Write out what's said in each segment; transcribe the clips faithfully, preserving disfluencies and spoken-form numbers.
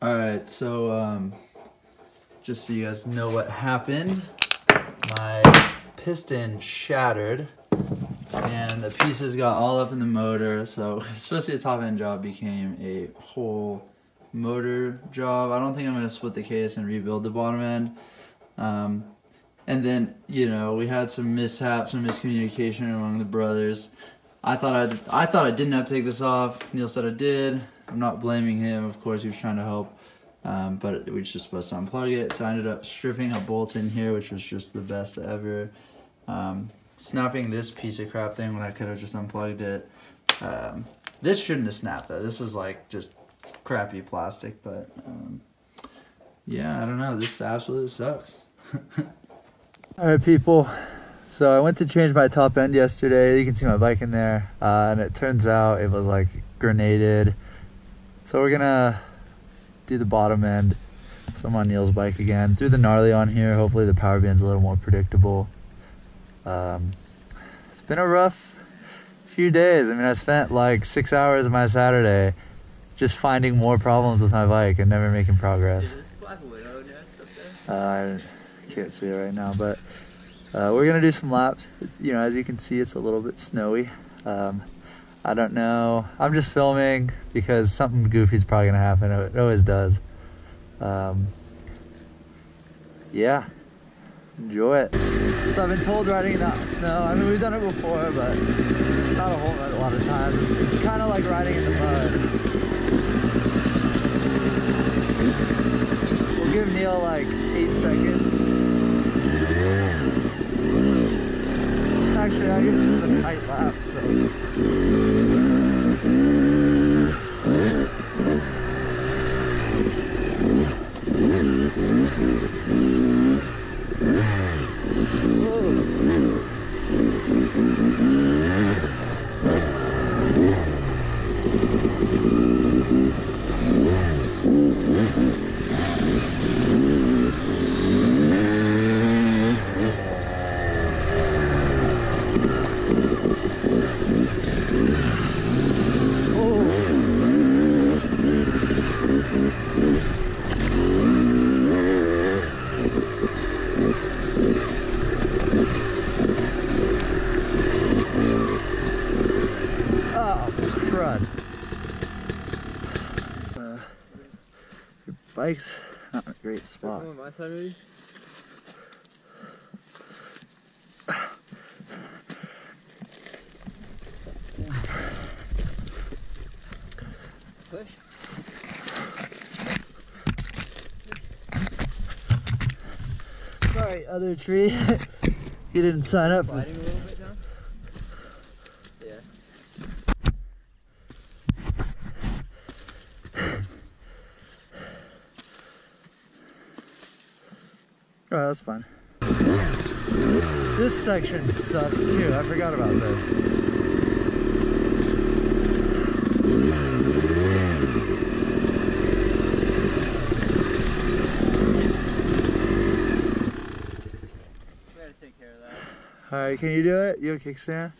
All right, so um, just so you guys know what happened, my piston shattered and the pieces got all up in the motor. So especially a top end job became a whole motor job. I don't think I'm gonna split the case and rebuild the bottom end. Um, and then, you know, we had some mishaps and miscommunication among the brothers. I thought I'd, I thought I did not take this off. Neil said I did. I'm not blaming him, of course, he was trying to help, um, but we were just supposed to unplug it, so I ended up stripping a bolt in here, which was just the best ever. Um, snapping this piece of crap thing when I could have just unplugged it. Um, this shouldn't have snapped, though. This was like just crappy plastic, but um, yeah, I don't know. This absolutely sucks. All right, people. So I went to change my top end yesterday. You can see my bike in there, uh, and it turns out it was like grenaded. So we're gonna do the bottom end. So I'm on Neil's bike again. Threw the gnarly on here. Hopefully the power band's a little more predictable. Um, it's been a rough few days. I mean, I spent like six hours of my Saturday just finding more problems with my bike and never making progress. Uh, I can't see it right now, but uh, we're gonna do some laps. You know, as you can see, it's a little bit snowy. Um, I don't know. I'm just filming because something goofy's probably gonna happen. It always does. Um, yeah, enjoy it. So I've been told riding in the snow. I mean, we've done it before, but not a whole lot, a lot of times. It's, it's kind of like riding in the mud. We'll give Neil like eight seconds. Actually, I guess it's a tight lap, so. Bike's not in a great spot. Sorry, other tree. You didn't sign up for. Oh, that's fine. This section sucks too. I forgot about this. We gotta take care of that. Alright, can you do it? You have a kickstand?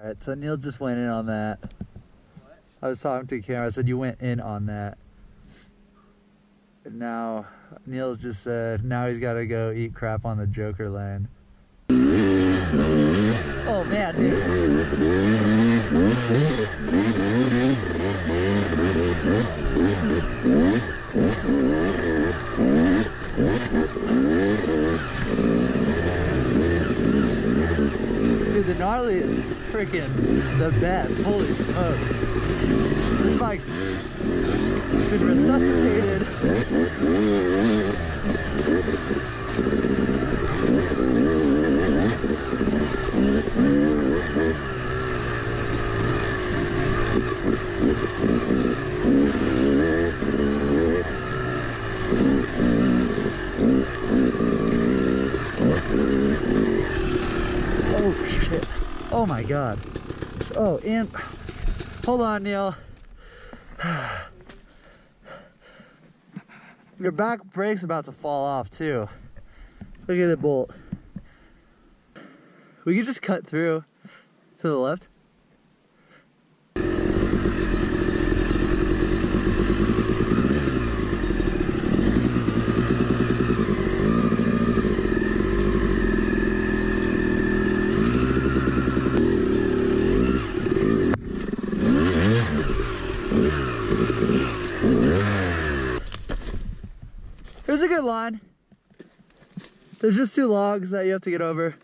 Alright, so Neil just went in on that. What? I was talking to the camera, I said you went in on that. And now, Neil's just said, now he's gotta go eat crap on the Joker lane. Oh man, dude. Dude, the gnarly is freaking the best. Holy smoke. This bike's been resuscitated. Oh shit. Oh my God. Oh, and hold on, Neil. Your back brake's about to fall off too. Look at the bolt. We could just cut through to the left. It was a good line. There's just two logs that you have to get over.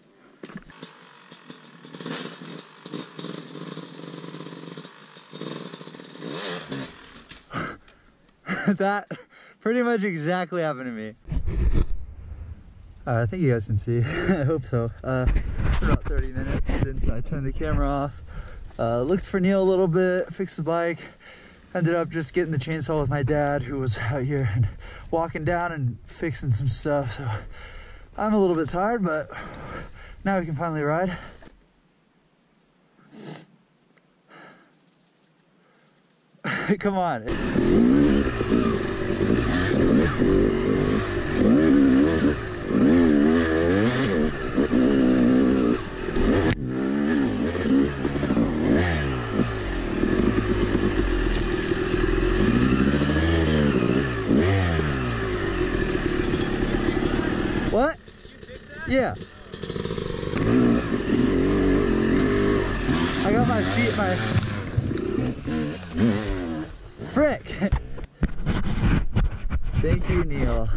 That pretty much exactly happened to me. All right, I think you guys can see. I hope so. Uh, it's about thirty minutes since I turned the camera off. Uh, looked for Neil a little bit, fixed the bike. Ended up just getting the chainsaw with my dad, who was out here and walking down and fixing some stuff. So I'm a little bit tired, but now we can finally ride. Come on. What? Did you fix that? Yeah. I got my feet, my... Frick! Thank you, Neil.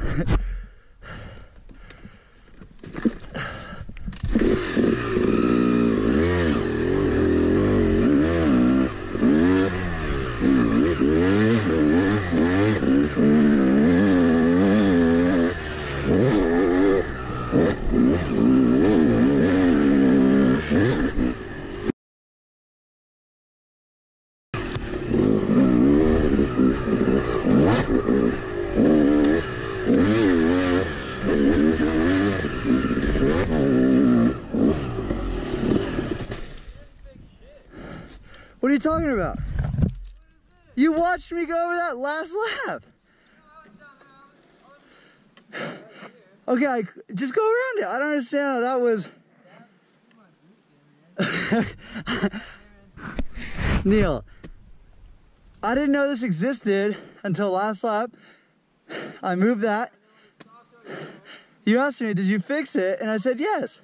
What are you talking about? You watched me go over that last lap. Okay, I, just go around it. I don't understand how that was. Neil, I didn't know this existed until last lap. I moved that. You asked me, did you fix it? And I said yes.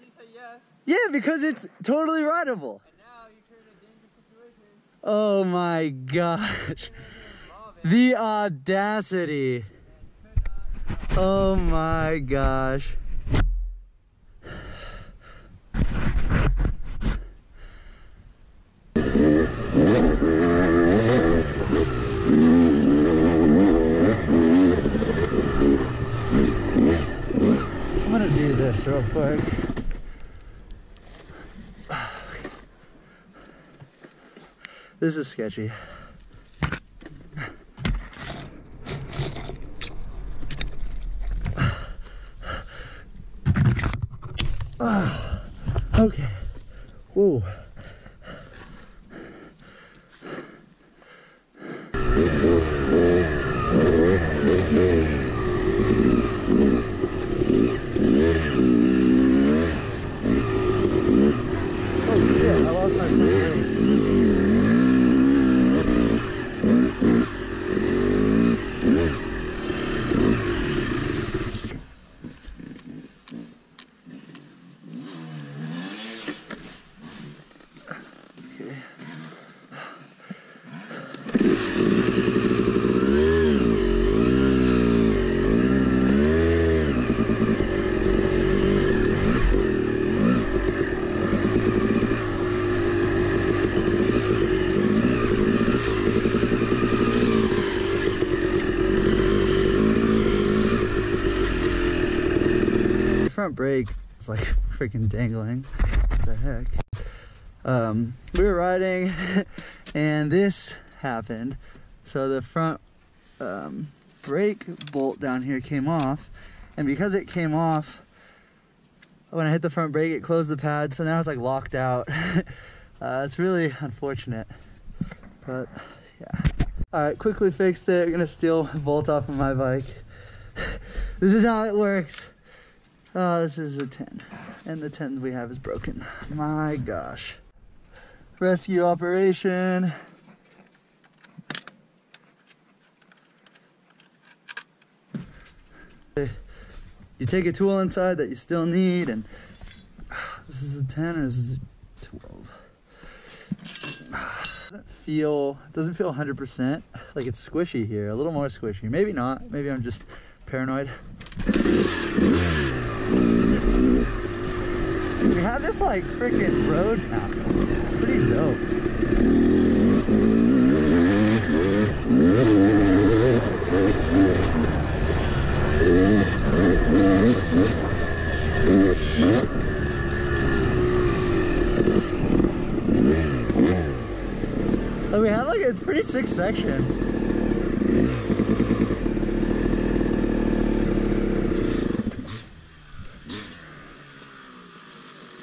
You said yes. Yeah, because it's totally rideable. Oh my gosh, the audacity. Oh my gosh. I'm gonna do this real quick. This is sketchy. Uh, okay. Whoa. Oh shit, I lost my brain. Front brake is like freaking dangling. What the heck? Um, we were riding and this happened. So the front um, brake bolt down here came off, and because it came off, when I hit the front brake it closed the pad, so now it's like locked out. uh, it's really unfortunate, but yeah. Alright, quickly fixed it. I'm gonna steal a bolt off of my bike. This is how it works. Oh, this is a ten. And the tent we have is broken. My gosh. Rescue operation. You take a tool inside that you still need, and this is a ten or this is a twelve. Doesn't feel, doesn't feel one hundred percent. Like, it's squishy here, a little more squishy. Maybe not, maybe I'm just paranoid. We have this like freaking road map. It's pretty dope. Like, we have like, it's pretty sick section.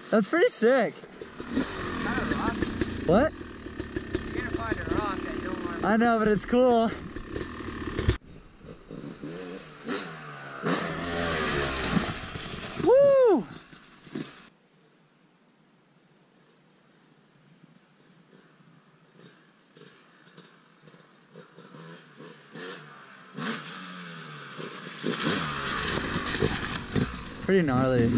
That's pretty sick. Not a rock. What? You're gonna find a rock that you don't want to... I know, but it's cool. Woo! Pretty gnarly.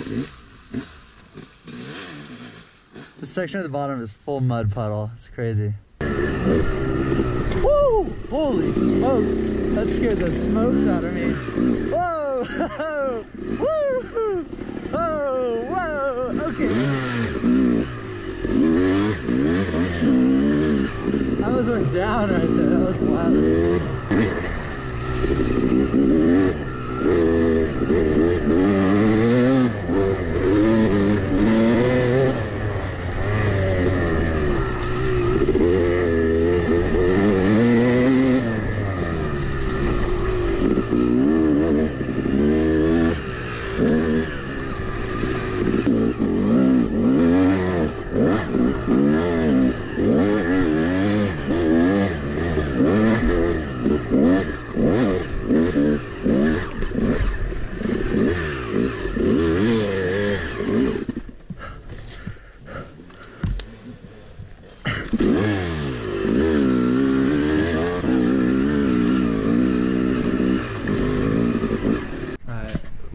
The section at the bottom is full mud puddle. It's crazy. Woo! Holy smokes! That scared the smokes out of me. Whoa! Woo! Oh! Whoa! Okay. I was like down right there. That was wild.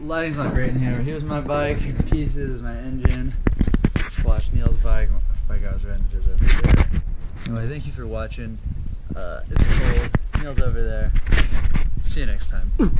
Lighting's not great in here. Here's my bike in pieces, my engine. Watch Neil's bike. My guy's bandages over there. Anyway, thank you for watching. Uh, it's cold. Neil's over there. See you next time.